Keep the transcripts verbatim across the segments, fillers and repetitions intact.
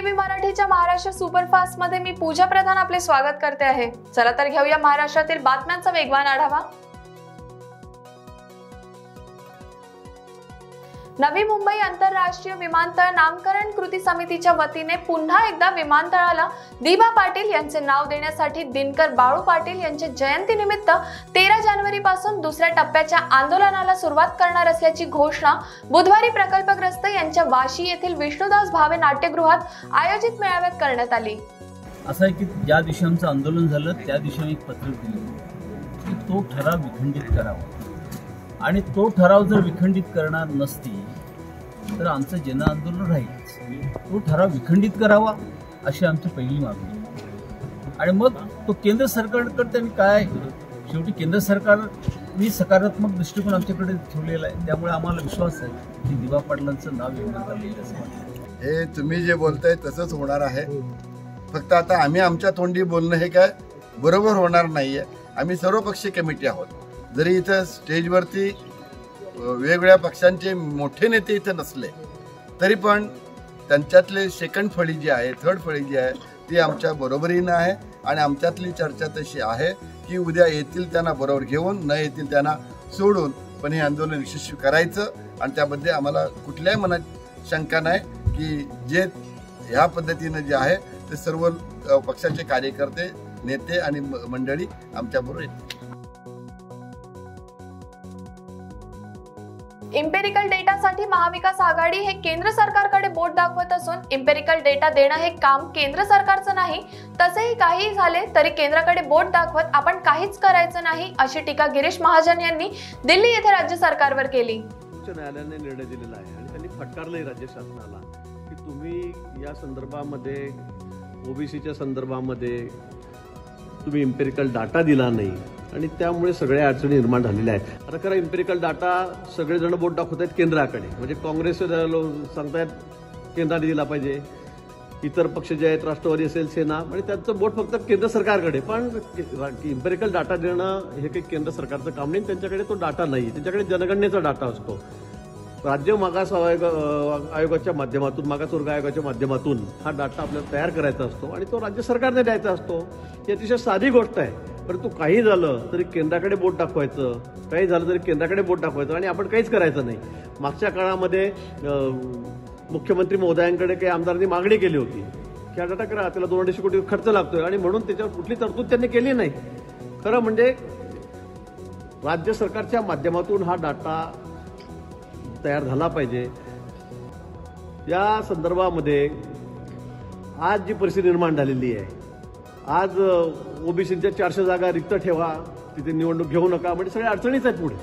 TV मराठीच्या Maharashtra superfast मध्ये मी पूजा प्रधान आपले स्वागत करते आहे। चला तर घेऊया महाराष्ट्रातील बातम्यांचा वेगवान आढावा। नवी मुंबई आंतरराष्ट्रीय विमानतळ नामकरण कृती समितीच्या वतीने पुन्हा एकदा विमानतळाला दिबा पाटील यांचे नाव देण्यासाठी दिनकर बाळू पाटील यांच्या जयंती निमित्त तेरा जानेवारी पासून दुसऱ्या टप्प्याच्या आंदोलनाला सुरुवात करणार असल्याची घोषणा बुधवारी प्रकल्पग्रस्त यांच्या वाशी येथील विष्णुदास भावे नाट्यगृहात आयोजित मेळाव्यात करण्यात आली। असं आहे की ज्या दिवशी आमचं आंदोलन झालं त्या दिवशी आम्ही एक पत्र दिलं की तो ठराव विखंडित करावा आणि तो ठराव जर विखंडित करणार नसती तर आमचं जन आंदोलन राहील। तो ठराव विखंडित करावा अशी आमची पहिली मागणी। आणि मग तो केंद्र सरकारकडे त्यांनी काय शेवटी केंद्र सरकारने सकारात्मक दृष्टिकोन आमच्याकडे ठेवलेला आहे, त्यामुळे आम्हाला विश्वास आहे की दिवा पाटलांचं नाव घेण्यात आलेलं आहे। हे तुम्ही जे बोलताय तसंच होणार आहे। फक्त आता आम्ही आमच्या तोंडी बोलणं हे काय बरोबर होणार नाहीये। आम्ही सर्वपक्षीय कमिटी आहोत। जरी इथं स्टेजवरती वेगवेगळ्या पक्षांचे मोठे नेते इथं नसले तरी पण त्यांच्यातले सेकंड फळी जी आहे थर्ड फळी जी आहे ती आमच्या बरोबरीनं आहे। आणि आमच्यातली चर्चा तशी आहे की उद्या येतील त्यांना बरोबर घेऊन न येतील त्यांना सोडून पण हे आंदोलन यशस्वी करायचं। आणि त्यामध्ये आम्हाला कुठल्याही मनात शंका नाही की जे ह्या पद्धतीनं जे आहे ते सर्व पक्षाचे कार्यकर्ते नेते आणि मंडळी आमच्याबरोबर येतील। इम्पेरिकल डेटासाठी महाविकास आघाडी हे केंद्र सरकारकडे बोट दाखवत असून इम्पेरिकल डेटा देणं हे काम केंद्र सरकारचं नाही। तसेही काही झाले तरी केंद्राकडे बोट दाखवत आपण काहीच करायचं नाही अशी टीका गिरीश महाजन यांनी दिल्ली येथे राज्य सरकारवर केली। उच्च न्यायालयाने निर्णय दिलेला आहे आणि त्यांनी फटकारलंय राज्य शासनाला की तुम्ही या संदर्भामध्ये ओबीसीच्या संदर्भामध्ये तुम्ही इम्पेरिकल डाटा दिला नाही आणि त्यामुळे सगळ्या अडचणी निर्माण झालेल्या आहेत। आता खरं इम्पेरिकल डाटा सगळेजण बोट दाखवत आहेत केंद्राकडे, म्हणजे काँग्रेस सांगतायत केंद्राने दिला पाहिजे, इतर पक्ष जे आहेत राष्ट्रवादी असेल सेना, म्हणजे त्यांचं बोट फक्त केंद्र सरकारकडे। पण इम्पेरिकल डाटा देणं हे काही केंद्र सरकारचं काम नाही। त्यांच्याकडे तो डाटा नाही, त्यांच्याकडे जनगणनेचा डाटा असतो। राज्य मागास आयोग आयोगाच्या माध्यमातून मागासवर्ग आयोगाच्या माध्यमातून हा डाटा आपल्याला तयार करायचा असतो आणि तो राज्य सरकारने द्यायचा असतो। ही अतिशय साधी गोष्ट आहे। परंतु काही झालं तरी केंद्राकडे बोट दाखवायचं, काही झालं तरी केंद्राकडे बोट दाखवायचं आणि आपण काहीच करायचं नाही। मागच्या काळामध्ये मुख्यमंत्री महोदयांकडे काही आमदारांनी मागणी केली होती की हा डाटा करा, त्याला दोन अडीचशे कोटी खर्च लागतोय आणि म्हणून त्याच्यावर कुठली तरतूद त्यांनी केली नाही। खरं म्हणजे राज्य सरकारच्या माध्यमातून हा डाटा तयार झाला पाहिजे। या संदर्भामध्ये आज जी परिस्थिती निर्माण झालेली आहे, आज ओबीसीच्या चारशे जागा रिक्त ठेवा, तिथे निवडणूक घेऊ नका, म्हणजे सगळ्या अडचणीच आहेत, पुढे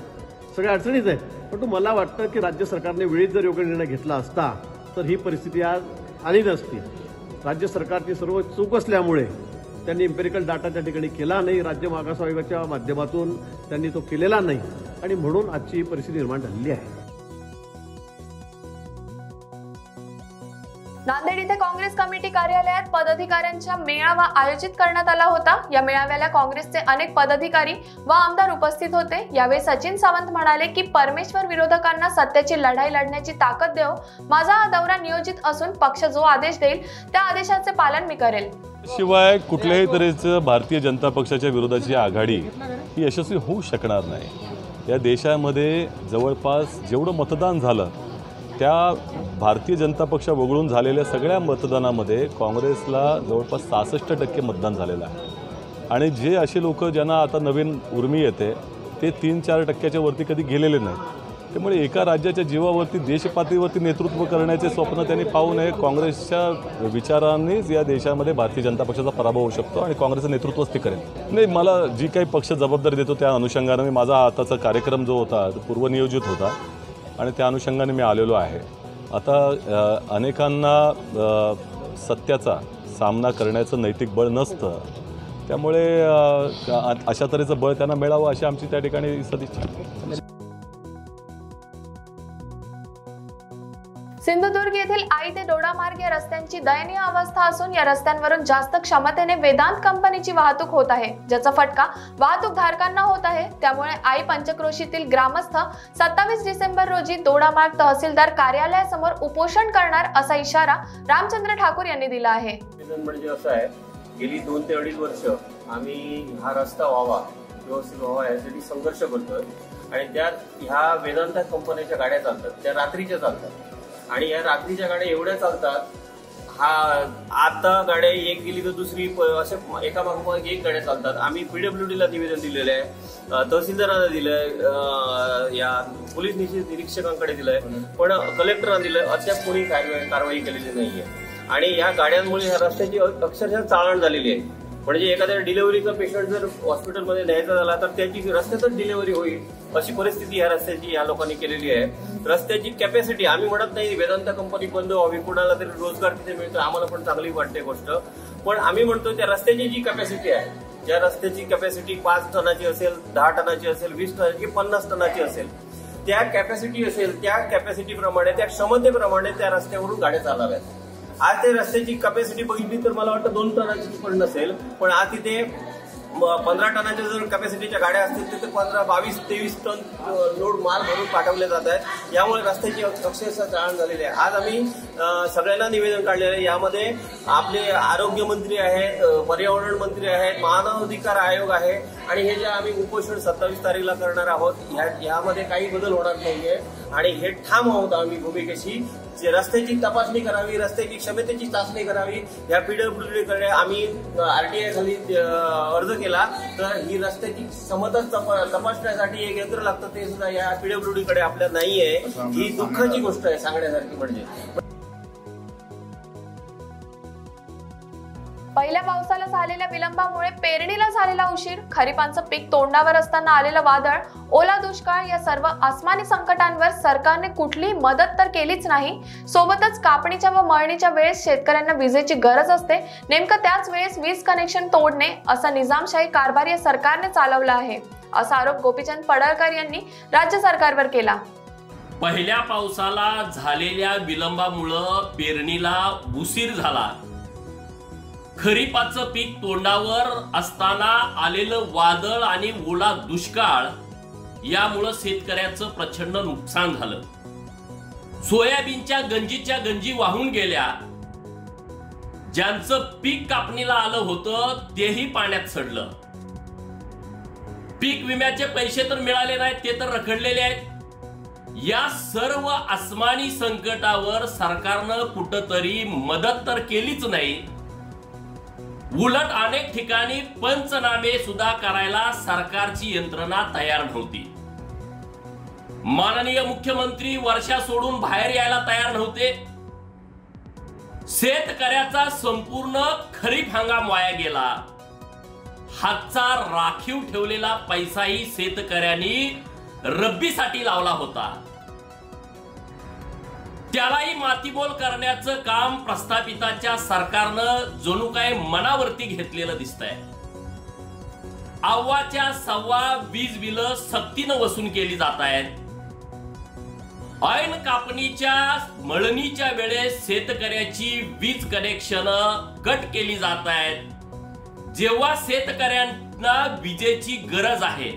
सगळ्या अडचणीच आहेत। परंतु मला वाटतं की राज्य सरकारने वेळीत जर योग्य निर्णय घेतला असता तर ही परिस्थिती आज आली नसती। राज्य सरकारची सर्व चूक असल्यामुळे त्यांनी इम्पेरिकल डाटा त्या ठिकाणी केला नाही, राज्य मागास आयोगाच्या माध्यमातून त्यांनी तो केलेला नाही आणि म्हणून आजची ही परिस्थिती निर्माण झालेली आहे। नांदेड इथे काँग्रेस कमिटी कार्यालयात पदाधिकाऱ्यांचा मेळावा आयोजित करण्यात आला होता। या मेळाव्याला काँग्रेसचे अनेक पदाधिकारी व आमदार उपस्थित होते। यावेळी सचिन सावंत म्हणाले की परमेश्वर विरोधकांना सत्तेची लढाई लढण्याची ताकद देव। माझा हा दौरा नियोजित असून पक्ष जो आदेश देईल त्या आदेशाचे पालन मी करेल। शिवाय कुठल्याही तऱ्हेचं भारतीय जनता पक्षाच्या विरोधाची आघाडी ही यशस्वी होऊ शकणार नाही। या देशामध्ये जवळपास जेवढं मतदान झालं त्या भारतीय जनता पक्ष वगळून झालेल्या सगळ्या मतदानामध्ये काँग्रेसला जवळपास सहासष्ट टक्के मतदान झालेलं आहे। आणि जे असे लोक ज्यांना आता नवीन उर्मी येते ते तीन चार टक्क्याच्या वरती कधी गेलेले नाहीत। त्यामुळे एका राज्याच्या जीवावरती देशपातळीवरती नेतृत्व करण्याचे स्वप्न त्यांनी पाहू नये। काँग्रेसच्या विचारांनीच या देशामध्ये भारतीय जनता पक्षाचा पराभव होऊ शकतो आणि काँग्रेसचं नेतृत्वच ते करेल नाही। मला जी काही पक्ष जबाबदारी देतो त्या अनुषंगाने मी माझा आताचा कार्यक्रम जो होता तो पूर्वनियोजित होता आणि त्या अनुषंगाने मी आलेलो आहे। आता अनेकांना सत्याचा सामना करण्याचं नैतिक बळ नसतं, त्यामुळे अशा तऱ्हेचं बळ त्यांना मिळावं अशी आमची त्या ठिकाणी सदिच्छा। सिंधुदुर्ग येथील आई ते दोडा मार्ग या रस्त्यांची दयनीय अवस्था असून या रस्त्यांवरून जास्त क्षमतेने वेदांत कंपनीची वाहतूक होत आहे, ज्याचा फटका वाहतूक धारकांना होत आहे। त्यामुळे आई पंचक्रोशीतील ग्रामस्थ सत्तावीस डिसेंबर रोजी दोडा मार्ग तहसीलदार कार्यालयासमोर उपोषण करणार असा इशारा रामचंद्र ठाकूर यांनी दिला आहे। गेली दोन ते अडीच वर्ष आम्ही हा रस्ता व्हावा व्यवस्थित व्हावा यासाठी संघर्ष करतोय आणि त्यात ह्या वेदांता कंपनीच्या गाड्या चालतात, त्या रात्रीच्या चालतात आणि या रात्रीच्या गाड्या एवढ्या चालतात, हा आता गाड्या एक गेली तर दुसरी असे एका मागोमाग एक गाड्या चालतात। आम्ही पीडब्ल्यूडीला निवेदन दिलेलं आहे, तहसीलदारांना दिलं, या पोलीस निरीक्षकांकडे दिलंय, पण कलेक्टरांना दिलं, अद्याप कोणी कारवाई केलेली नाहीये आणि या गाड्यांमुळे रस्त्याची अक्षरशः चाळण झालेली आहे। म्हणजे एखाद्या डिलिव्हरीचा पेशंट जर हॉस्पिटलमध्ये न्यायचा झाला तर त्याची रस्त्यातच डिलिव्हरी होईल अशी परिस्थिती या रस्त्याची या लोकांनी केलेली आहे। रस्त्याची कॅपॅसिटी आम्ही म्हणत नाही वेदांता कंपनी बंद व्हावी, कोणाला तरी रोजगार तिथे मिळतो, आम्हाला पण चांगली वाटते गोष्ट, पण आम्ही म्हणतो त्या रस्त्याची जी कॅपॅसिटी आहे, ज्या रस्त्याची कॅपॅसिटी पाच टनाची असेल, दहा टनाची असेल, वीस टनाची, पन्नास टनाची असेल, त्या कॅपॅसिटी असेल त्या कॅपॅसिटीप्रमाणे त्या क्षमतेप्रमाणे त्या रस्त्यावरून गाड्या चालवाव्यात। आज ते रस्त्याची कॅपॅसिटी बघितली तर मला वाटतं दोन टनाची पण नसेल, पण आज तिथे पंधरा टनाच्या जर कॅपॅसिटीच्या गाड्या असतील तिथे पंधरा बावीस तेवीस टन लोड माल भरून पाठवले जात आहेत, यामुळे रस्त्याची अक्षरशः चाळण झालेली आहे। आज आम्ही सगळ्यांना निवेदन काढलेलं आहे, यामध्ये आपले आरोग्यमंत्री आहेत, पर्यावरण मंत्री आहेत, मानवाधिकार आयोग आहे आणि हे जे आम्ही उपोषण सत्तावीस तारीखला करणार आहोत यामध्ये काही बदल होणार नाहीये आणि हे ठाम आहोत आम्ही भूमिकेशी। जे रस्त्याची तपासणी करावी, रस्त्याची क्षमतेची चाचणी करावी, या पीडब्ल्यूडीकडे आम्ही आरटीआय खाली अर्ज केला तर ही रस्त्याची क्षमता तपासण्यासाठी एक यंत्र लागतं, ते सुद्धा या पीडब्ल्यूडीकडे आपल्या नाहीये। ही दुःखाची गोष्ट आहे सांगण्यासारखी। म्हणजे पहिल्या पावसाला झालेल्या विलंबामुळे पेरणीला झालेला उशीर, खरीपांचं पीक तोंडावर असताना आलेलं वादळ, ओला दुष्काळ या सर्व आसमानी संकटांवर सरकारने कुठलीही मदत तर केलीच नाही। सोबतच कापणीच्या व मळणीच्या वेळेस शेतकऱ्यांना विजेची गरज असते, नेमकं त्याच वेळेस वीज कनेक्शन तोडणे असा निजामशाही कारभार या सरकारने चालवला आहे असा आरोप गोपीचंद पडळकर यांनी राज्य सरकारवर केला। पहिल्या पावसाला झालेल्या विलंबामुळे पेरणीला उशीर झाला, खरीपाचं पीक तोंडावर असताना आलेलं वादळ आणि ओला दुष्काळ यामुळे शेतकऱ्याचं प्रचंड नुकसान झालं। सोयाबीनच्या गंजीच्या गंजी वाहून गेल्या, ज्यांचं पीक कापणीला आलं होतं तेही पाण्यात सडलं, पीक विम्याचे पैसे तर मिळाले नाहीत, ते तर रखडलेले आहेत। या सर्व आसमानी संकटावर सरकारनं कुठंतरी मदत तर केलीच नाही, उलट अनेक ठिकाणी पंचनामे सुद्धा करायला सरकारची यंत्रणा तयार नव्हती। माननीय मुख्यमंत्री वर्षा सोडून बाहेर यायला तयार नव्हते। शेतकऱ्याचा संपूर्ण खरीप हंगाम वाया गेला, हातचा राखीव ठेवलेला पैसाही शेतकऱ्यांनी रब्बीसाठी लावला होता, त्यालाही मातीमोल करण्याचं काम प्रस्थापिताच्या सरकारनं जणू काय मनावरती घेतलेलं दिसतंय। अव्वाच्या सव्वा वीज बिलं सक्तीनं वसूल केली जात आहेत। ऐन कापणीच्या मळणीच्या वेळेस शेतकऱ्याची वीज कनेक्शन कट केली जात आहेत, जेव्हा शेतकऱ्यांना विजेची गरज आहे।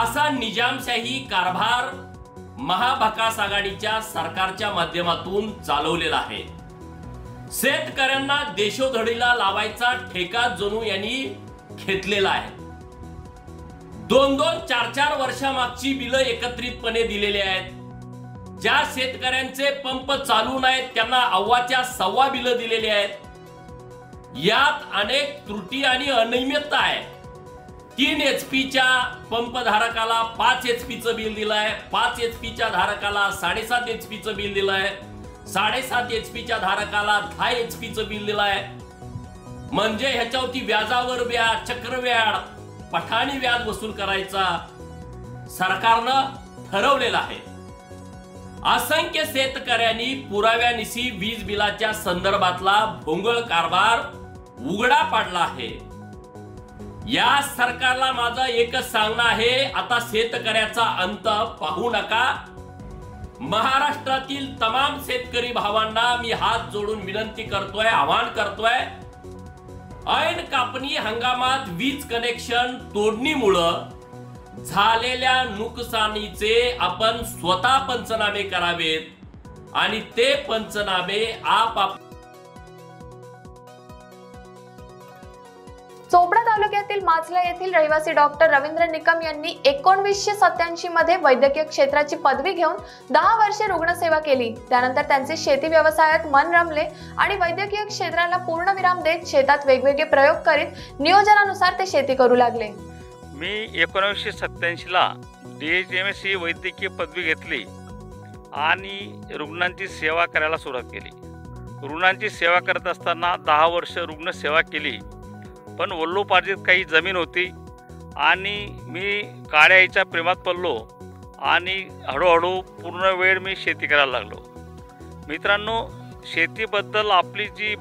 असा निजामशाही कारभार महाभकास आघाडीच्या सरकारच्या माध्यमातून चालवलेला आहे। शेतकऱ्यांना देशोधडीला लावायचा ठेका जणू यांनी घेतलेला आहे। दोन दोन चार चार वर्षामागची बिलं एकत्रितपणे दिलेली आहेत। ज्या शेतकऱ्यांचे पंप चालू नाहीत त्यांना अव्वाच्या सव्वा बिलं दिलेली आहेत। यात अनेक त्रुटी आणि अनियमितता आहे। तीन एच पीच्या पंप धारकाला पाच एच पीचं बिल दिलंय, पाच एच पीच्या धारकाला साडेसात एच पीचं बिल दिलंय, साडेसात एच पीच्या धारकाला दहा एच पीचं बिल दिलंय। म्हणजे ह्याच्यावरती व्याजावर व्याज, चक्रव्याज, पठाणी व्याज वसूल करायचा सरकारनं ठरवलेला आहे। असंख्य शेतकऱ्यांनी पुराव्यानिशी वीज बिलाच्या संदर्भातला भोंगळ कारभार उघडा पाडला आहे। या सरकारला माझं एकच सांगणं आहे, आता शेतकऱ्याचा अंत पाहू नका, महाराष्ट्रातील तमाम शेतकरी भावांना मी हात जोडून विनंती करतोय, आवाहन करतोय। ऐन कापणी हंगामात वीज कनेक्शन तोडणीमुळे झालेल्या नुकसानीचे आपण स्वतः पंचनामे करावेत आणि ते पंचनामे आप चोपडा तालुक्यातील माचला येथील रहिवासी डॉक्टर रवींद्र निकम यांनी एकोणीसशे सत्त्याऐंशी मध्ये वैद्यकीय क्षेत्राची पदवी घेऊन दहा वर्षे रुग्णसेवा केली। त्यानंतर त्यांचे शेती व्यवसायात मन रमले आणि वैद्यकीय क्षेत्राला पूर्णविराम देत शेतात वेगवेगळे प्रयोग करीत नियोजनानुसार ते शेती करू लागले। मी एकोणीसशे सत्त्याऐंशी ला डीएचएमएस ही वैद्यकीय पदवी घेतली आणि रुग्णांची सेवा करायला सुरुवात केली। रुग्णांची सेवा करत असताना दहा वर्ष रुग्णसेवा केली। पण वल्लोपार्जित काही जमीन होती आणि मी काळ्या आईच्या प्रेमात पडलो आणि हळूहळू पूर्ण वेळ मी शेती करायला लागलो। मित्रांनो, शेतीबद्दल आपली जी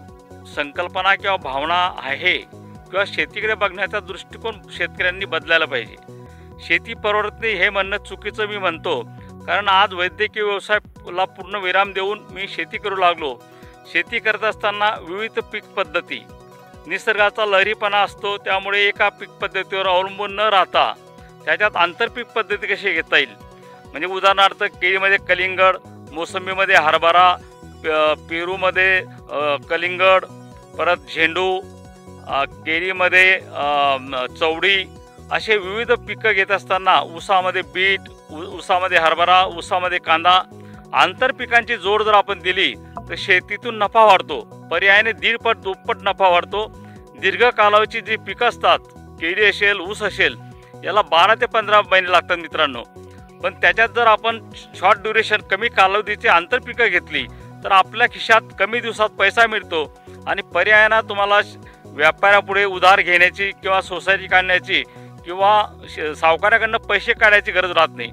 संकल्पना किंवा भावना आहे किंवा शेतीकडे बघण्याचा दृष्टिकोन शेतकऱ्यांनी बदलायला पाहिजे। शेती परवडत नाही हे म्हणणं चुकीचं मी म्हणतो, कारण आज वैद्यकीय व्यवसायाला पूर्ण विराम देऊन मी शेती करू लागलो। शेती करत असताना विविध पीक पद्धती, निसर्गाचा लहरीपणा असतो, त्यामुळे एका पीक पद्धतीवर अवलंबून न राहता त्याच्यात आंतरपीक पद्धती कशी घेता येईल, म्हणजे उदाहरणार्थ केळीमध्ये कलिंगड, मोसंबीमध्ये हरभरा, पेरूमध्ये कलिंगड, परत झेंडू, केळीमध्ये चवडी, असे विविध पिकं घेत असताना ऊसामध्ये बीट, ऊसामध्ये हरभरा, ऊसामध्ये कांदा, आंतरपिकांची जोड जर आपण दिली तर शेतीतून नफा वाढतो, पर्यायाने दीडपट दुप्पट नफा वाढतो। दीर्घ कालावधीची जी पिकं असतात, केळी असेल, ऊस असेल, याला बारा ते पंधरा महिने लागतात मित्रांनो। पण त्याच्यात जर आपण शॉर्ट ड्युरेशन कमी कालावधीची आंतरपिकं घेतली तर आपल्या खिशात कमी दिवसात पैसा मिळतो आणि पर्यायाने तुम्हाला व्यापाऱ्यापुढे उधार घेण्याची किंवा सोसायटी काढण्याची किंवा सावकाराकडनं पैसे काढायची गरज राहत नाही।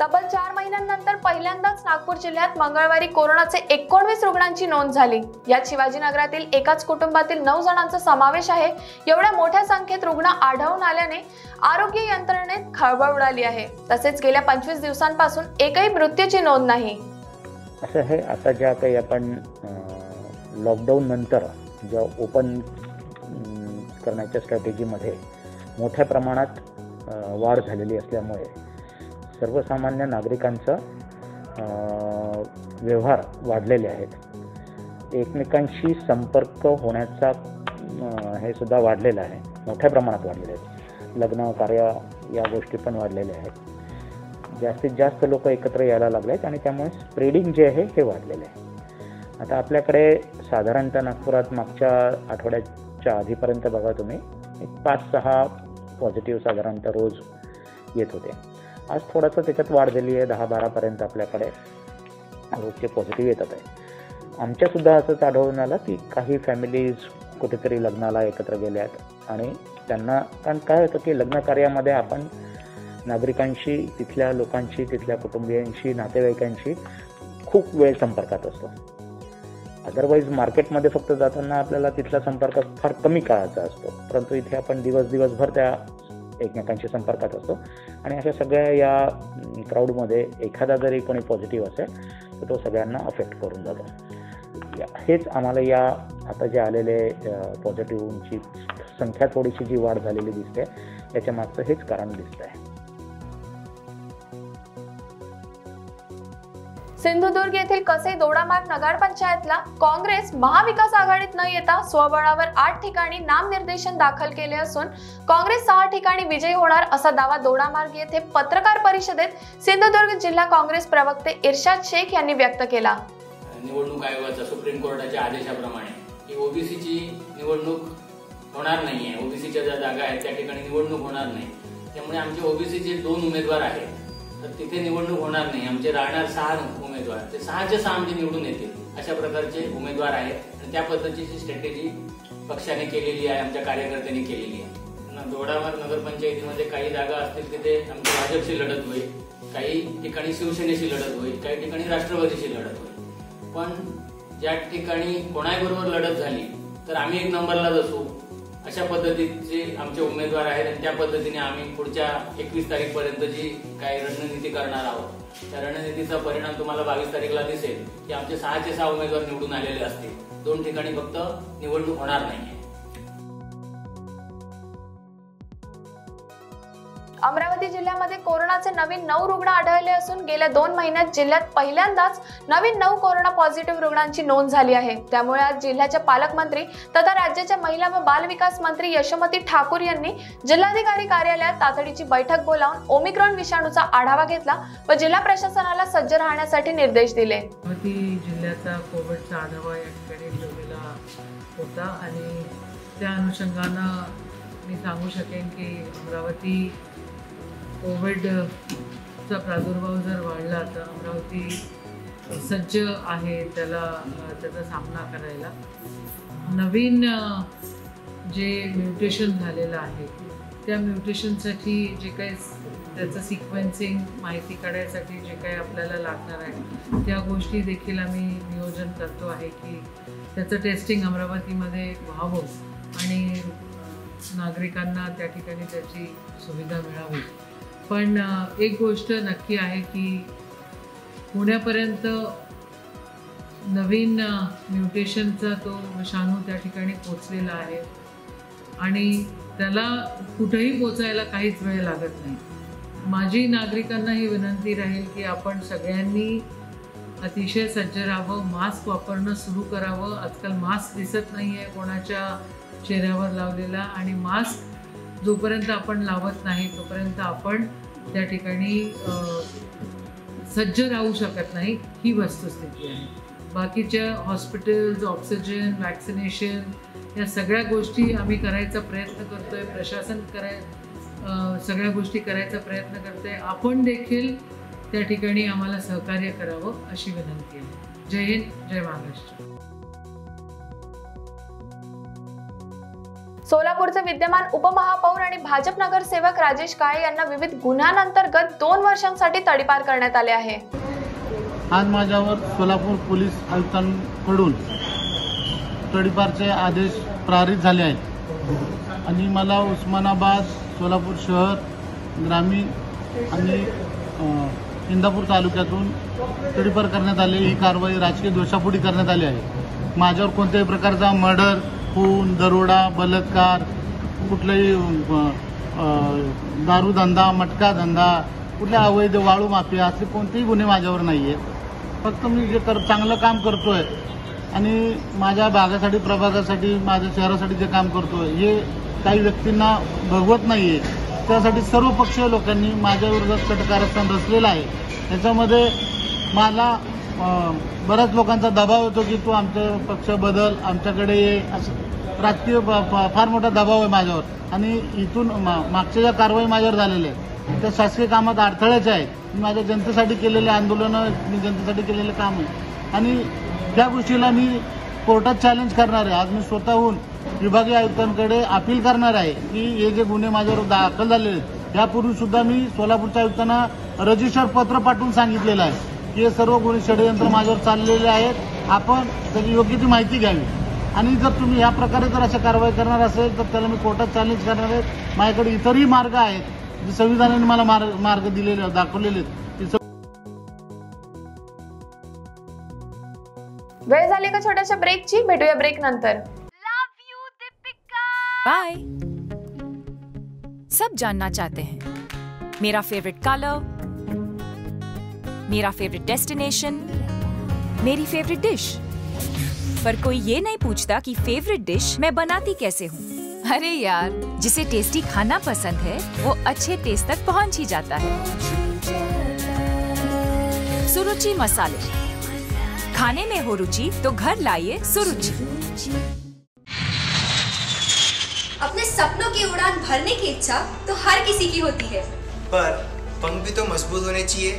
तब्बल चार महिन्यांनंतर पहिल्यांदाच नागपूर जिल्ह्यात मंगळवारी कोरोनाचे एकोणवीस रुग्णांची नोंद झाली। यात शिवाजीनगरातील एकाच कुटुंबातील नऊ जणांचा समावेश आहे। एवढ्या मोठ्या संख्येत रुग्ण आढळून आल्याने आरोग्य यंत्रणेत खळबळ उडाली आहे। तसेच गेल्या पंचवीस दिवसांपासून एकही मृत्यूची नोंद नाही। असं हे आता ज्या काही आपण लॉकडाऊन नंतर ज्या ओपन करण्याच्या स्ट्रॅटेजीमध्ये मोठ्या प्रमाणात वाढ झालेली असल्यामुळे सर्वसामान्य नागरिकांचा व्यवहार वाढलेले आहेत। एकमेकांशी संपर्क होण्याचा हे सुद्धा वाढलेलं आहे, मोठ्या प्रमाणात वाढलेले आहेत। लग्न कार्य या गोष्टी पण वाढलेल्या आहेत। जास्तीत जास्त लोक एकत्र यायला लागले आहेत आणि त्यामुळे स्प्रेडिंग जे आहे हे वाढलेलं आहे। आता आपल्याकडे साधारणतः नागपुरात मागच्या आठवड्याच्या आधीपर्यंत बघा तुम्ही एक पाच सहा पॉझिटिव्ह साधारणतः रोज येत होते। आज थोडंसं त्याच्यात वाढ झाली आहे, दहा बारापर्यंत आपल्याकडे रोजचे पॉझिटिव्ह येतात आहे। आमच्यासुद्धा असंच आढळून आलं की काही फॅमिलीज कुठेतरी लग्नाला एकत्र गेल्या आहेत आणि त्यांना कारण काय होतं की लग्न कार्यामध्ये आपण नागरिकांशी, तिथल्या लोकांशी, तिथल्या कुटुंबियांशी, नातेवाईकांशी खूप वेळ संपर्कात असतो। अदरवाईज मार्केटमध्ये फक्त जाताना आपल्याला तिथला संपर्क फार कमी काळाचा असतो, परंतु इथे आपण दिवस दिवसभर त्या एकमेकांशी संपर्कात असतो आणि अशा सगळ्या या क्राऊडमध्ये एखादा जरी कोणी पॉझिटिव्ह असेल तर तो सगळ्यांना अफेक्ट करून जातो। हेच आम्हाला या आता जे आलेले पॉझिटिव्हची संख्या थोडीशी जी वाढ झालेली दिसते याच्या मागचं हेच कारण दिसतं आहे। सिंधुदुर्ग येथील कसे दोडामार्ग नगर पंचायतला काँग्रेस महाविकास आघाडीत न येता स्वबळावर आठ ठिकाणी नामनिर्देशन दाखल केले असून काँग्रेस सहा ठिकाणी विजयी होणार असा दावा दोडामार्ग येथे पत्रकार परिषदेत सिंधुदुर्ग जिल्हा काँग्रेस प्रवक्ते इर्शाद शेख यांनी व्यक्त केला। निवडणूक आयोगाच्या सुप्रीम कोर्टाच्या आदेशाप्रमाणे ओबीसीची निवडणूक होणार नाहीये, ओबीसीच्या ज्या जागा आहेत त्या ठिकाणी निवडणूक होणार नाही, त्यामुळे आमचे ओबीसीचे दोन उमेदवार आहेत तर तिथे निवडणूक होणार नाही। आमचे राहणार सहा उमेदवार, ते सहाचे सहा आमचे निवडून येतील अशा प्रकारचे उमेदवार आहेत आणि त्या पद्धतीची स्ट्रॅटेजी पक्षाने केलेली आहे, आमच्या कार्यकर्त्यांनी केलेली आहे। दोडामार्ग नगरपंचायतीमध्ये काही जागा असतील तिथे आमची भाजपशी लढत होईल, काही ठिकाणी शिवसेनेशी लढत होईल, काही ठिकाणी राष्ट्रवादीशी लढत होईल, पण ज्या ठिकाणी कोणाबरोबर लढत झाली तर आम्ही एक नंबरलाच असू, अशा पद्धतीचे आमचे उमेदवार आहेत आणि त्या पद्धतीने आम्ही पुढच्या एकवीस तारीख पर्यंत जी काही रणनीती करणार आहोत त्या रणनीतीचा परिणाम तुम्हाला बावीस तारीखला दिसेल की आमचे सहाचे सहा उमेदवार निवडून आलेले असतील। दोन ठिकाणी फक्त निवडणूक होणार नाहीये। अमरावती जिल्ह्यामध्ये कोरोनाचे नवीन नऊ रुग्ण आढळले असून गेल्या दोन महिन्यात जिल्ह्यात पहिल्यांदाच नवीन नऊ कोरोना पॉझिटिव्ह रुग्णांची नोंद झाली आहे। त्यामुळे आज जिल्ह्याच्या पालकमंत्री तथा राज्याच्या महिला व बालविकास मंत्री यशोमती ठाकूर यांनी जिल्हाधिकारी कार्यालयात तातडीची बैठक बोलावून ओमिक्रॉन विषाणूचा आढावा घेतला व जिल्हा प्रशासनाला सज्ज राहण्यासाठी निर्देश दिले। अमरावती जिल्ह्याचा कोविडचा आढावा या ठिकाणी घेतला होता आणि त्या अनुषंगाने मी सांगू शकेन की अमरावती कोविडचा प्रादुर्भाव जर वाढला तर अमरावती सज्ज आहे त्याला त्याचा सामना करायला। नवीन जे म्युटेशन झालेलं आहे त्या म्युटेशनसाठी जे काही त्याचं सिक्वेन्सिंग माहिती काढायसाठी जे काही आपल्याला लागणार आहे त्या गोष्टी देखील आम्ही नियोजन करतो आहे की त्याचं टेस्टिंग अमरावतीमध्ये व्हावं आणि नागरिकांना त्या ठिकाणी त्याची सुविधा मिळावी। पण एक गोष्ट नक्की आहे की पुण्यापर्यंत नवीन म्युटेशनचा तो विषाणू त्या ठिकाणी पोचलेला आहे आणि त्याला कुठेही पोचायला काहीच वेळ लागत नाही। माझी नागरिकांना ही विनंती राहील की आपण सगळ्यांनी अतिशय सज्ज राहावं, मास्क वापरणं सुरू करावं। आजकाल मास्क दिसत नाही आहे कोणाच्या चेहऱ्यावर लावलेला आणि मास्क जोपर्यंत आपण लावत नाही तोपर्यंत आपण त्या ठिकाणी सज्ज राहू शकत नाही, ही वस्तुस्थिती आहे। बाकीच्या हॉस्पिटल्स, ऑक्सिजन, वॅक्सिनेशन या सगळ्या गोष्टी आम्ही करायचा प्रयत्न करतोय, प्रशासन कराय सगळ्या गोष्टी करायचा प्रयत्न करतोय। आपण देखील त्या ठिकाणी आम्हाला सहकार्य करावं अशी विनंती आहे। जय हिंद, जय महाराष्ट्र। सोलापूरचे विद्यमान उपमहापौर आणि भाजप नगरसेवक राजेश काळे यांना विविध गुन्ह्यांअंतर्गत दोन वर्षांसाठी तडीपार करण्यात आले आहे। आज माझ्यावर सोलापूर पोलीस आयुक्तांकडून तडीपारचे आदेश प्रारित झाले आहेत आणि मला उस्मानाबाद, सोलापूर शहर, ग्रामीण आणि इंदापूर तालुक्यातून तडीपार करण्यात आले। ही कारवाई राजकीय दोषापोटी करण्यात आली आहे। माझ्यावर कोणत्याही प्रकारचा मर्डर, खून, दरोडा, बलात्कार, कुठलाही दारूधंदा, मटका धंदा, कुठल्या अवैध वाळू माफिया असे कोणतेही गुन्हे माझ्यावर नाही आहेत। फक्त मी जे कर चांगलं काम करतो आहे आणि माझ्या भागासाठी, प्रभागासाठी, माझ्या शहरासाठी जे काम करतो आहे हे काही व्यक्तींना भगवत नाही आहे। त्यासाठी सर्वपक्षीय लोकांनी माझ्याविरोधात कटकारस्थान रचलेलं आहे। त्याच्यामध्ये मला बऱ्याच लोकांचा दबाव होतो की तू आमचा पक्ष बदल, आमच्याकडे ये, असं राजकीय फार मोठा दबाव आहे माझ्यावर। आणि इथून मागच्या ज्या कारवाई माझ्यावर झालेल्या आहेत त्या शासकीय कामात अडथळ्याच्या आहेत। मी माझ्या जनतेसाठी केलेले आंदोलनं, मी जनतेसाठी केलेलं काम आहे आणि त्या गोष्टीला मी कोर्टात चॅलेंज करणार आहे। आज मी स्वतःहून विभागीय आयुक्तांकडे अपील करणार आहे की हे जे गुन्हे माझ्यावर दाखल झालेले आहेत यापूर्वीसुद्धा मी सोलापूरच्या आयुक्तांना रजिस्टर पत्र पाठवून सांगितलेलं आहे की हे सर्व गुन्हे षडयंत्र माझ्यावर चाललेले आहेत, आपण त्याची योग्य ती माहिती घ्यावी। आणि जर तुम्ही या प्रकारे जर अशा कारवाई करणार असेल तर त्याला मी कोर्टात चॅलेंज करणार आहे। माझ्याकडे इतरही मार्ग आहेत जे संविधानाने मला मार्ग मार्ग दिलेले दाखवलेले आहेत। वेळ झाली का छोट्याशा ब्रेकची, भेटूया ब्रेक नंतर। बाय। सब जानना चाहते हैं मेरा फेवरेट कलर, मेरा फेवरेट डेस्टिनेशन, मेरी फेवरेट डिश, पर कोई ये नहीं पूछता कि फेवरेट डिश मैं बनाती कैसे हूँ। अरे यार, जिसे टेस्टी खाना पसंद है वो अच्छे टेस्ट तक पहुँच ही जाता है। सुरुचि मसाले, खाने में हो रुचि तो घर लाइए सुरुचि। अपने सपनों की उड़ान भरने की इच्छा तो हर किसी की होती है, पर पंख भी तो मजबूत होने चाहिए।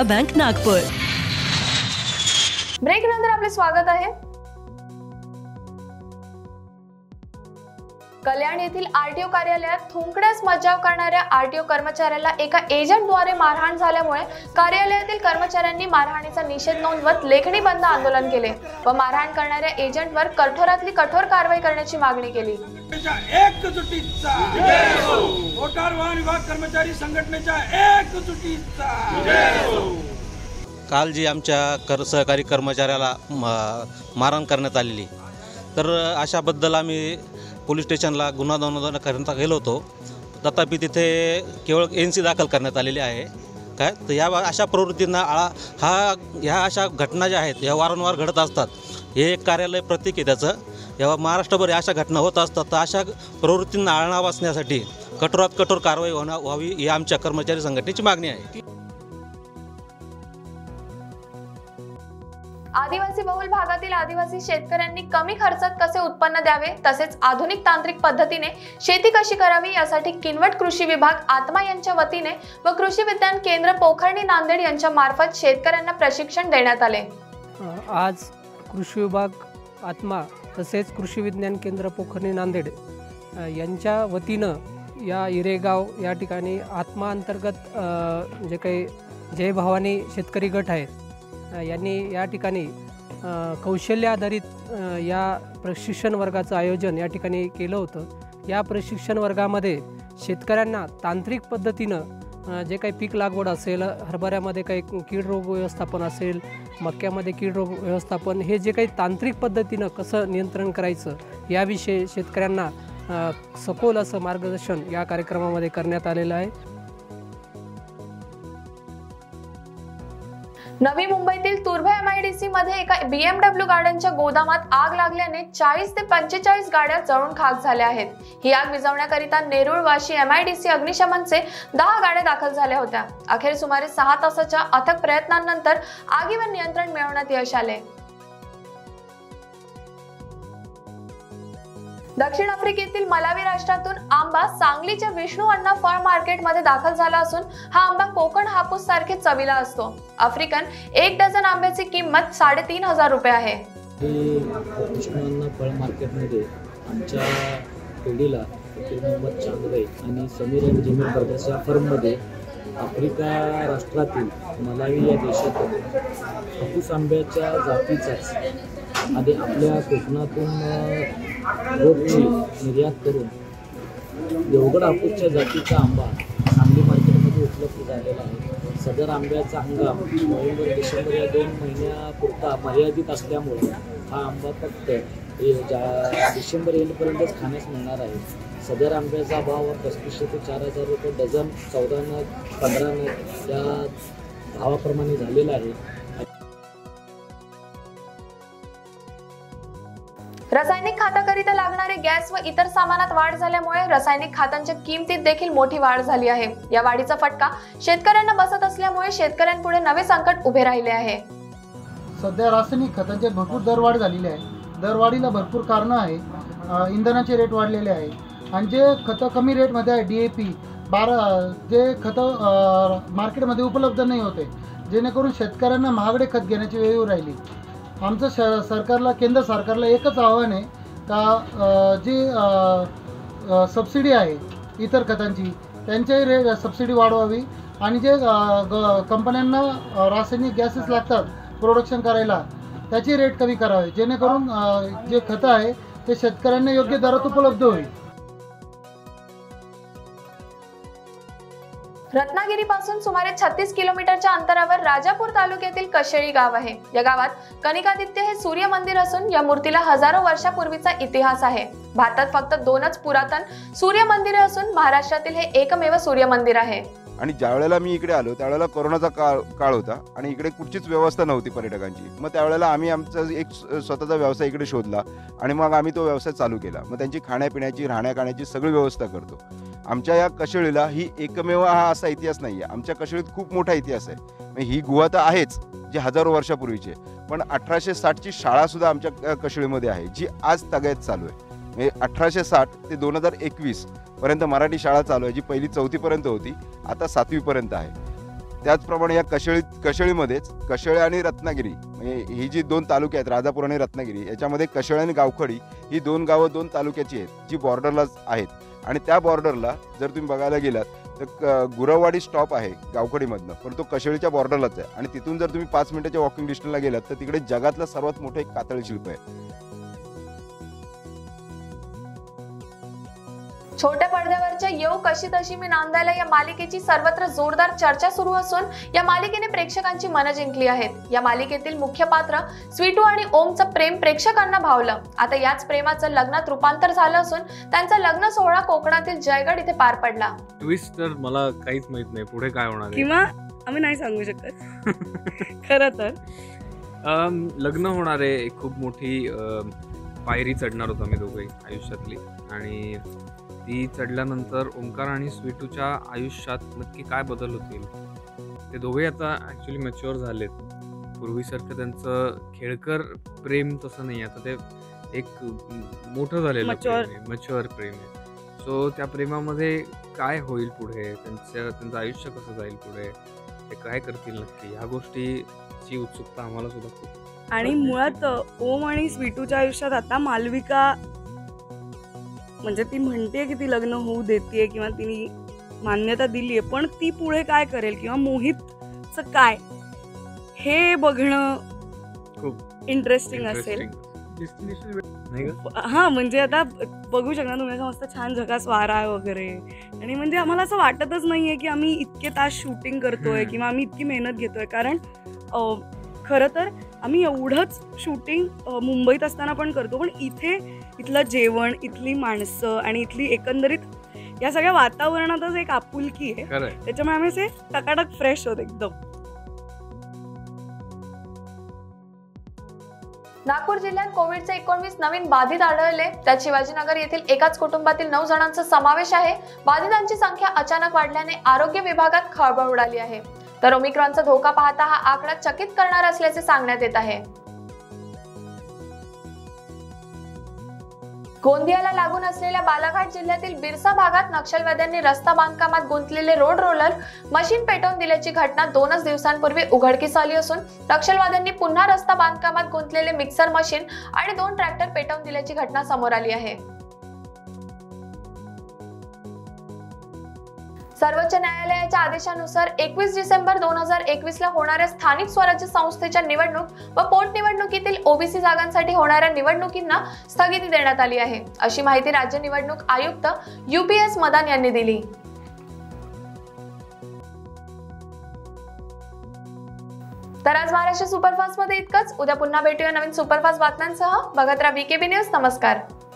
बैंक, नागपूर। ब्रेक नंतर आपले स्वागत आहे। कल्याण येथील आरटीओ कार्यालयात थुंकण्यास मज्जाव करणाऱ्या आरटीओ कर्मचाऱ्याला एका एजंटद्वारे मारहाण झाल्यामुळे कार्यालयातील कर्मचाऱ्यांनी मारहाणीचा निषेध नोंदवत लेखणी बंद आंदोलन केले व मारहाण करणाऱ्या एजंटवर कठोरातली कठोर कारवाई करण्याची मागणी केली। एकजुटीचा विजय हो। मोटार वाहन विभाग कर्मचारी संघटनेचा एकजुटीचा विजय हो। काल जी आमच्या सहकारी कर्मचाऱ्याला मारहाण करण्यात आलेली, तर अशाबद्दल आम्ही पोलीस स्टेशनला गुन्हा नोंदवून करण्यात गेलो होतो, तथापि तिथे केवळ एन सी दाखल करण्यात आलेली आहे। काय तर या अशा प्रवृत्तींना आळा हा ह्या अशा घटना ज्या आहेत या वारंवार घडत असतात। हे एक कार्यालय प्रतीक आहे त्याचं। जेव्हा महाराष्ट्रभर अशा घटना होत असतात तर अशा प्रवृत्तींना आळा बसण्यासाठी कठोरात कठोर कारवाई होणं व्हावी ही आमच्या कर्मचारी संघटनेची मागणी आहे। आदिवासी बहुल भागातील आदिवासी शेतकऱ्यांनी कमी खर्चात कसे उत्पन्न द्यावे तसेच आधुनिक तांत्रिक पद्धतीने शेती कशी करावी यासाठी किनवट कृषी विभाग आत्मा यांच्या वतीने व कृषी विज्ञान केंद्र पोखर्णी नांदेड यांच्या मार्फत शेतकऱ्यांना प्रशिक्षण देण्यात आले। आज कृषी विभाग आत्मा तसेच कृषी विज्ञान केंद्र पोखर्णी नांदेड यांच्या वतीनं या इरेगाव या ठिकाणी आत्मा अंतर्गत जे काही जय भवानी शेतकरी गट आहेत यांनी या ठिकाणी कौशल्य आधारित या प्रशिक्षण वर्गाचं आयोजन या ठिकाणी केलं होतं। या प्रशिक्षण वर्गामध्ये शेतकऱ्यांना तांत्रिक पद्धतीनं जे काही पीक लागवड असेल, हरभऱ्यामध्ये काही कीड रोग व्यवस्थापन असेल, मक्यामध्ये कीड रोग व्यवस्थापन, हे जे काही तांत्रिक पद्धतीनं कसं नियंत्रण करायचं याविषयी शेतकऱ्यांना सखोल असं मार्गदर्शन या कार्यक्रमामध्ये करण्यात आलेलं आहे। नवी मुंबईतील तुर्भे एम आय डी सी मध्ये एका बी एम डब्ल्यू गाड्यांच्या गोदामात आग लागल्याने चाळीस ते पंचेचाळीस गाड्या जळून खाक झाल्या आहेत। ही आग विझवण्याकरिता Nerul Vashi M I D C अग्निशमनचे दहा गाड्या दाखल झाल्या होत्या। अखेर सुमारे सहा तासाच्या अथक प्रयत्नांनंतर आगीवर नियंत्रण मिळवण्यात यश आले। दक्षिण आफ्रिकेतील मलावी राष्ट्रातून आंबा सांगलीच्या विष्णू अण्णा फळ मार्केटमध्ये दाखल झाला असून हा आंबा कोकण हापूस सारखे चवीला असतो। आफ्रिकन एक डझन आंब्याची किंमत साडेतीन हजार रुपये आहे। विष्णू अण्णा फळ मार्केटमध्ये आमच्या पिढीला मोहम्मद चांगले आणि समीर आणि जमीर बर्दास या फर्ममध्ये आफ्रिका राष्ट्रातील मलावी या देशातून हापूस आंब्याच्या जातीचाच आधी आपल्या कोकणातून रोपची निर्यात करून देवगड हापूसच्या जातीचा आंबा सांगली मार्केटमध्ये उपलब्ध झालेला आहे। सदर आंब्याचा हंगाम नोव्हेंबर डिसेंबर या दोन महिन्यापुरता मर्यादित असल्यामुळे हा आंबा फक्त डिसेंबर एंडपर्यंतच खाण्यास मिळणार आहे। सदर आंब्याचा भाव पस्तीसशे ते चार हजार रुपये डझन चौदा नग पंधरा नग या भावाप्रमाणे झालेला आहे। रासायनिक खाताकरिता लागणारे गॅस व इतर सामानात वाढ झाल्यामुळे रासायनिक खातांच्या किमतीत देखील मोठी वाढ झाली आहे। या वाढीचा फटका शेतकऱ्यांना बसत असल्यामुळे शेतकऱ्यांपुढे नवे संकट उभे राहिले आहे। सध्या रासायनिक खतांचे भरपूर दरवाढ झालेली आहे। दरवाढीला भरपूर कारणं आहे। इंधनाचे रेट वाढलेले आहे आणि जे खतं कमी रेटमध्ये आहे, डी ए पी बारा जे खतं मार्केटमध्ये उपलब्ध नाही होते, जेणेकरून शेतकऱ्यांना महागडे खत घेण्याची वेळ येऊ राहिली। आमचं श सरकारला केंद्र सरकारला एकच आव्हान आहे का जी सबसिडी आहे इतर खतांची त्यांच्याही रेट सबसिडी वाढवावी आणि जे ग कंपन्यांना रासायनिक गॅसेस लागतात प्रोडक्शन करायला त्याची रेट कमी करावी, जेणेकरून जे खतं आहे ते शेतकऱ्यांना योग्य दरात उपलब्ध होईल। रत्नागिरीपासून सुमारे छत्तीस किलोमीटरच्या अंतरावर राजापूर तालुक्यातील कशेळी गाव आहे। या गावात कनिकादित्य हे सूर्य मंदिर असून या मूर्तीला हजारो वर्षापूर्वीचा इतिहास आहे। भारतात फक्त दोनच पुरातन सूर्य मंदिरे असून महाराष्ट्रातील हे एकमेव सूर्य मंदिर आहे। आणि ज्यावेळेला मी इकडे आलो त्यावेळेला कोरोनाचा काळ काळ होता आणि इकडे कुठचीच व्यवस्था नव्हती पर्यटकांची। मग त्यावेळेला आम्ही आमचा एक स्वतःचा व्यवसाय इकडे शोधला आणि मग आम्ही तो व्यवसाय चालू केला। मग त्यांची खाण्यापिण्याची राहण्याची सगळी व्यवस्था करतो। आमच्या या कशेळीला ही एकमेव हा असा इतिहास नाही आहे। आमच्या कशेळीत खूप मोठा इतिहास आहे। ही गुहा तर आहेच जी हजारो वर्षापूर्वीची, पण अठराशे साठची शाळा सुद्धा आमच्या कशेळीमध्ये आहे जी आज तगायत चालू आहे। अठराशे साठ ते दोन हजार एकवीस पर्यंत मराठी शाळा चालू आहे जी पहिली चौथीपर्यंत होती, आता सातवीपर्यंत आहे। त्याचप्रमाणे या कशेळीत कशेळीमध्येच कशेळे आणि रत्नागिरी म्हणजे ही जी दोन तालुके आहेत, राजापूर आणि रत्नागिरी, याच्यामध्ये कशेळे आणि गावखडी ही दोन गावं दोन तालुक्याची आहेत जी बॉर्डरला आहेत। आणि त्या बॉर्डरला जर तुम्ही बघायला गेलात तर गुरववाडी स्टॉप आहे गावखडीमधनं, पण तो कशेळीच्या बॉर्डरलाच आहे। आणि तिथून जर तुम्ही पाच मिनिटाच्या वॉकिंग डिस्टन्सला गेलात तर तिकडे जगातलं सर्वात मोठं एक कातळी शिल्प आहे। छोट्या पडद्यावरच्या येऊ कशी तशी मी नांदायला या मालिकेची सर्वत्र जोरदार चर्चा सुरू असून या मालिकेने प्रेक्षकांची मनं जिंकली आहेत। या मालिकेतील मुख्य पात्र स्वीटू आणि ओमचं प्रेम प्रेक्षकांना भावलं। आता याच प्रेमाचं लग्नात रूपांतर झालं असून त्यांचा लग्न सोहळा कोकणातील जयगड इथे पार पडला। ट्विस्ट तर मला काहीच माहित नाही पुढे काय होणार किंवा आम्ही नाही सांगू शकत। खरं तर लग्न होणार आहे, खूप मोठी पायरी चढणार होतो मी दोघे आयुष्यातली आणि ती चढल्यानंतर ओंकार आणि स्वीटूच्या आयुष्यात नक्की काय बदल होतील ते दोघे आता ॲक्च्युली मॅच्युअर झालेत। पूर्वीसारखं त्यांचं खेळकर प्रेम तसं नाही, आता ते एक मोठं झालेलं मॅच्युअर प्रेम आहे। सो त्या प्रेमामध्ये काय होईल पुढे, त्यांचं त्यांचं आयुष्य कसं जाईल पुढे, ते काय करतील नक्की, ह्या गोष्टीची उत्सुकता आम्हाला सुद्धा खूप। आणि मुळात ओम आणि स्वीटूच्या आयुष्यात आता मालविका म्हणजे ती म्हणते की ती लग्न होऊ देते किंवा तिने मान्यता दिली आहे, पण ती पुढे काय करेल किंवा मोहितचं काय हे बघणं खूप इंटरेस्टिंग असेल। हां म्हणजे आता बघू शकता तुम्ही असं मस्त छान झकास वारा वगैरे। आणि म्हणजे आम्हाला असं वाटतच नाही आहे की आम्ही इतके तास शूटिंग करतोय किंवा आम्ही इतकी मेहनत घेतोय, कारण खरं तर आम्ही एवढंच शूटिंग मुंबईत असताना पण करतो, पण इथे इथलं जेवण, इथली माणसं आणि इथली एकंदरीत या सगळ्या वातावरणातच एक आपुलकी आहे, त्याच्यामुळे आम्ही असे टकाटक फ्रेश होत एकदम। नागपूर जिल्ह्यात कोविडचे एकोणवीस नवीन बाधित आढळले, त्यात शिवाजीनगर येथील एकाच कुटुंबातील नऊ जणांचा समावेश आहे। बाधितांची संख्या अचानक वाढल्याने आरोग्य विभागात खळबळ उडाली आहे, तर ओमिक्रॉनचा धोका पाहता हा आकडा चकित करणार असल्याचे सांगण्यात येत आहे। गोंदियाला लागून असलेल्या बालाघाट जिल्ह्यातील बिरसा भागात नक्षलवाद्यांनी रस्ता बांधकामात गुंतलेले रोड रोलर मशीन पेटवून दिल्याची घटना दोनच दिवसांपूर्वी उघडकीस आली असून नक्षलवाद्यांनी पुन्हा रस्ता बांधकामात गुंतलेले मिक्सर मशीन आणि दोन ट्रॅक्टर पेटवून दिल्याची घटना समोर आली आहे। सर्वोच्च न्यायालयाच्या आदेशानुसार एकवीस डिसेंबर दोन हजार एकवीसला होणाऱ्या स्थानिक स्वराज्य संस्थेच्या निवडणूक व पोटनिवडणुकीतील ओबीसी जागांसाठी होणाऱ्या निवडणुकींना स्थगिती देण्यात आली आहे, अशी माहिती राज्य निवडणूक आयुक्त यूपीएस मदान यांनी दिली। तर आज महाराष्ट्र सुपरफास्ट मध्ये इतकंच, उद्या पुन्हा भेटूया नवीन सुपरफास्ट बातम्यांसह। बघत रहा बीकेबी न्यूज। नमस्कार।